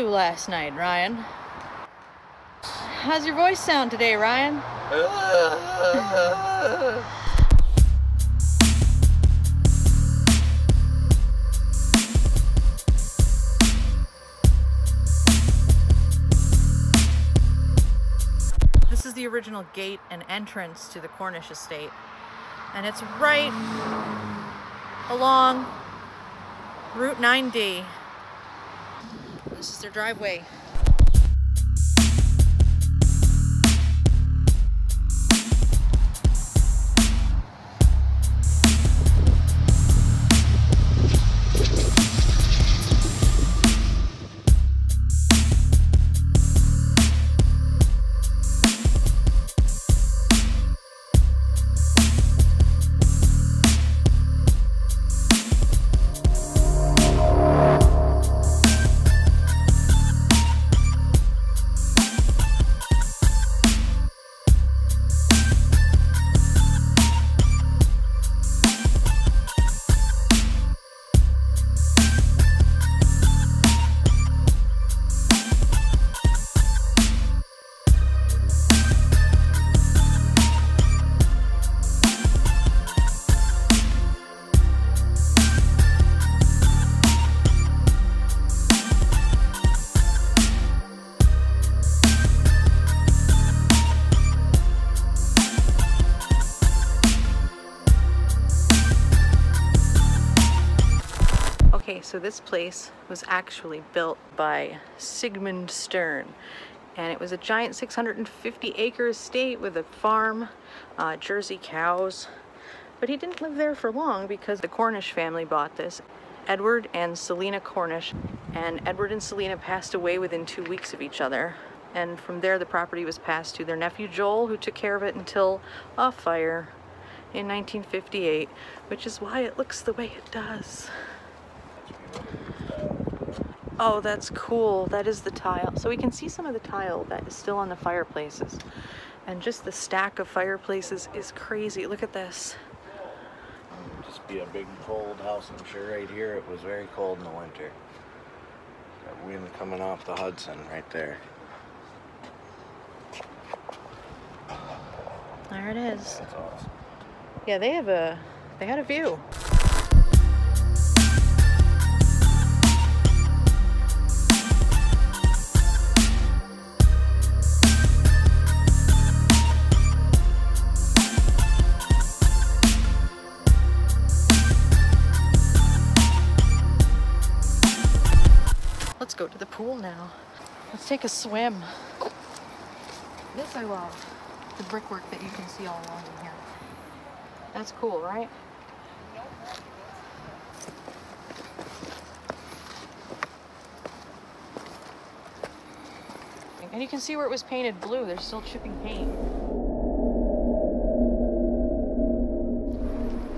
you last night, Ryan? How's your voice sound today, Ryan? This is the original gate and entrance to the Cornish Estate, and it's right along Route 9D. This is their driveway. So this place was actually built by Sigmund Stern, and it was a giant 650-acre estate with a farm, Jersey cows, but he didn't live there for long because the Cornish family bought this, Edward and Selina Cornish, and Edward and Selina passed away within 2 weeks of each other, and from there the property was passed to their nephew Joel, who took care of it until a fire in 1958, which is why it looks the way it does. Oh, that's cool. That is the tile. So we can see some of the tile that is still on the fireplaces. And just the stack of fireplaces is crazy. Look at this. Just be a big cold house. I'm sure right here it was very cold in the winter. Got wind coming off the Hudson right there. There it is. That's awesome. Yeah, they had a view. Go to the pool now. Let's take a swim. This I love. The brickwork that you can see all along in here. That's cool, right? And you can see where it was painted blue. There's still chipping paint.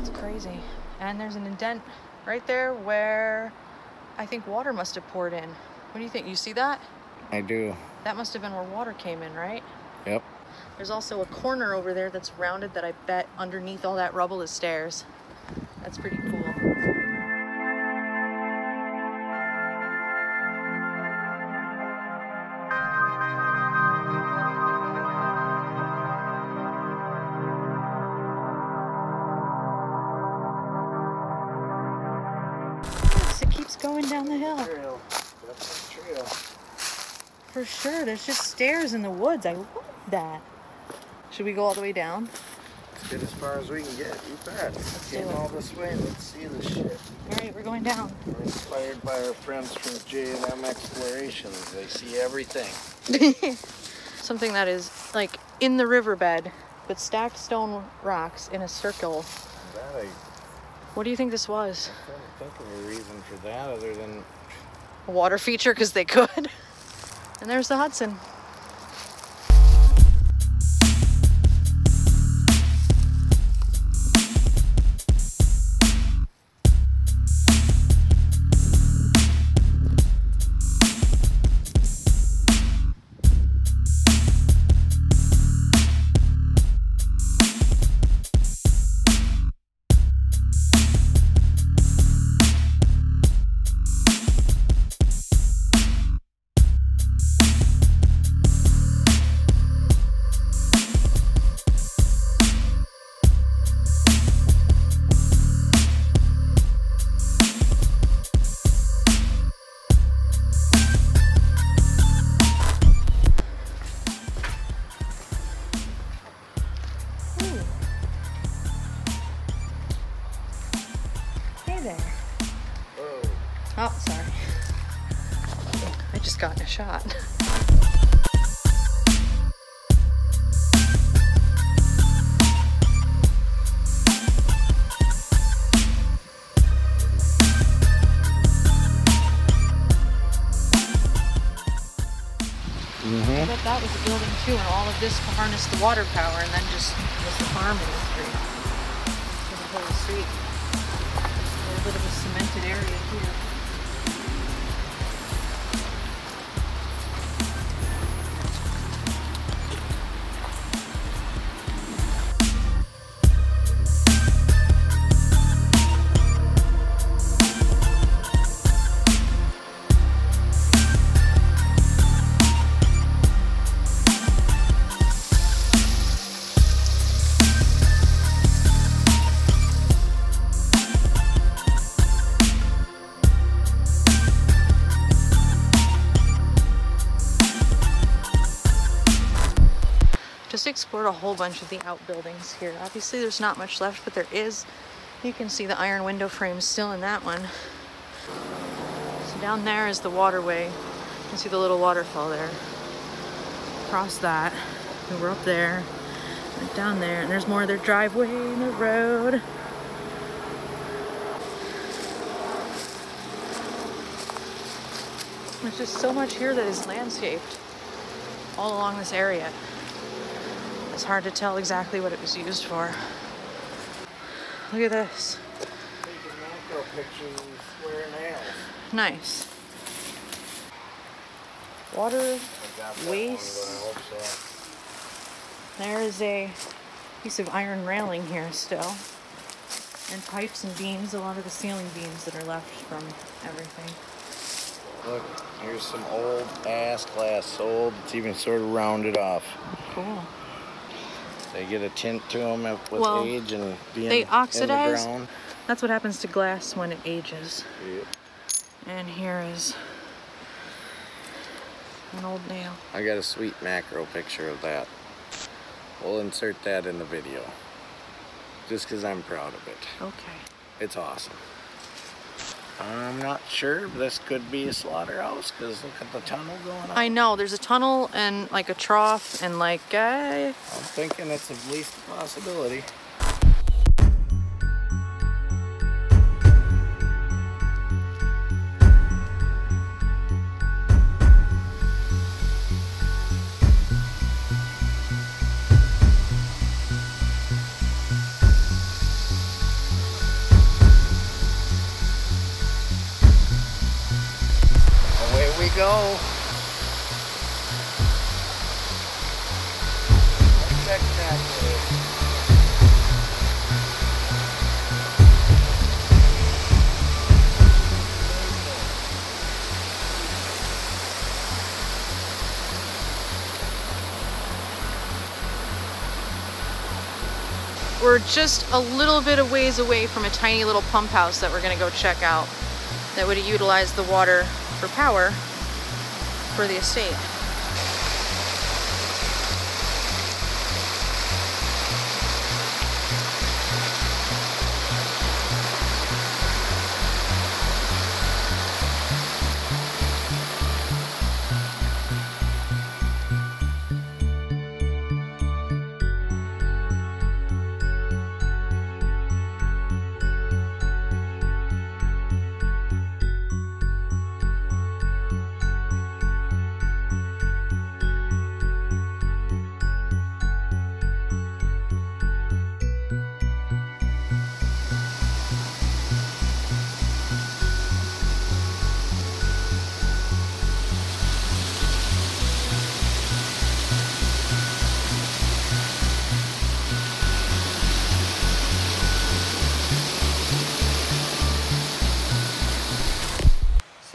It's crazy. And there's an indent right there where I think water must have poured in. What do you think? You see that? I do. That must have been where water came in, right? Yep. There's also a corner over there that's rounded that I bet underneath all that rubble is stairs. That's pretty cool. Going down the hill. Trail. That's a trail. For sure. There's just stairs in the woods. I love that. Should we go all the way down? Let's get as far as we can get. You bet. Let's get all this way. Let's see this shit. Alright, we're going down. We're inspired by our friends from J&M Explorations. They see everything. Something that is like in the riverbed with stacked stone rocks in a circle. That I... What do you think this was? I can't think of a reason for that other than... a water feature, because they could. And there's the Hudson. Oh, sorry. I just got in a shot. I bet that was a building too, and all of this to harness the water power, and then just was the farm industry for the whole street. A little bit of a cemented area here. Explored a whole bunch of the outbuildings here. Obviously there's not much left, but there is, you can see the iron window frames still in that one. So down there is the waterway. You can see the little waterfall there. Across that, we were up there, went down there, and there's more of their driveway and the road. There's just so much here that is landscaped all along this area. It's hard to tell exactly what it was used for. Look at this. Taking macro pictures wearing nails. Nice. Water, waste. There is a piece of iron railing here still. And pipes and beams, a lot of the ceiling beams that are left from everything. Look, here's some old ass glass, old, it's even sort of rounded off. Cool. They get a tint to them with age and being they oxidize. In the ground. That's what happens to glass when it ages. Yep. And here is an old nail. I got a sweet macro picture of that. We'll insert that in the video. Just because I'm proud of it. Okay. It's awesome. I'm not sure. This could be a slaughterhouse because look at the tunnel going on. I know. There's a tunnel and like a trough and like I'm thinking it's at least a possibility. Go. We're just a little bit of ways away from a tiny little pump house that we're going to go check out that would utilize the water for power for the estate.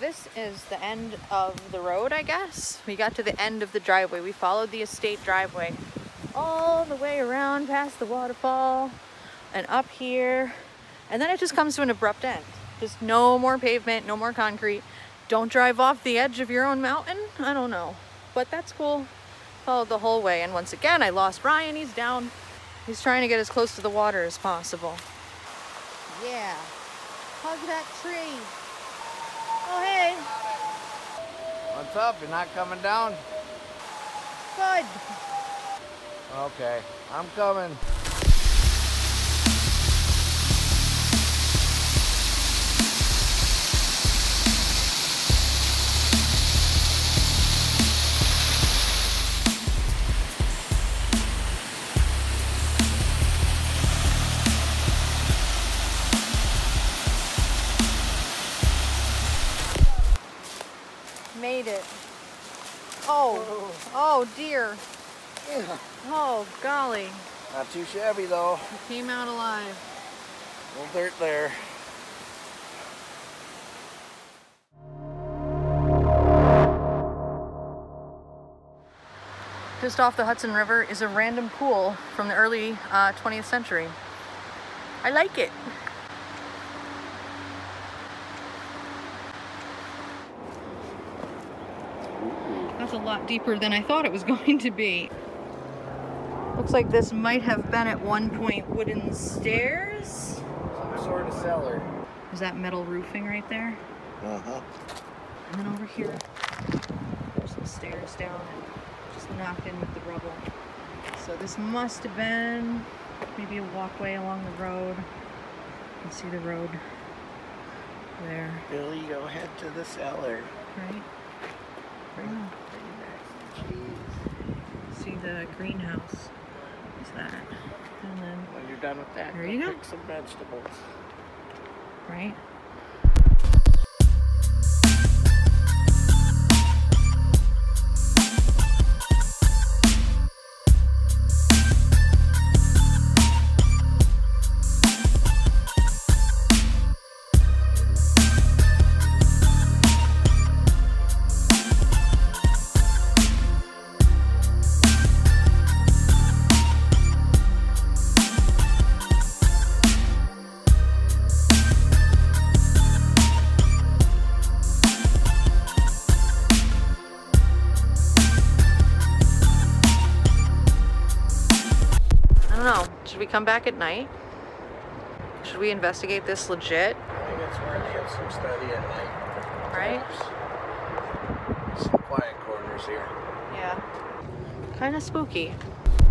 This is the end of the road, I guess. We got to the end of the driveway. We followed the estate driveway all the way around past the waterfall and up here. And then it just comes to an abrupt end. Just no more pavement, no more concrete. Don't drive off the edge of your own mountain. I don't know, but that's cool. Followed the whole way. And once again, I lost Ryan. He's down. He's trying to get as close to the water as possible. Yeah, hug that tree. Oh, hey. What's up? You're not coming down? Good. Okay, I'm coming. Made it. Oh, oh dear. Yeah. Oh, golly. Not too shabby, though. We came out alive. A little dirt there. Just off the Hudson River is a random pool from the early 20th century. I like it. That's a lot deeper than I thought it was going to be. Looks like this might have been at one point wooden stairs. Some sort of cellar. Is that metal roofing right there? Uh-huh. And then over here, there's some stairs down and just knocked in with the rubble. So this must have been maybe a walkway along the road. You can see the road there. Billy, go head to the cellar. Right? Right. See the greenhouse. Is that? And then when you're done with that, there you go. Pick some vegetables. Right. Should we come back at night? Should we investigate this legit? I think it's worthy of some study at night. Right? Some quiet corners here. Yeah. Kind of spooky.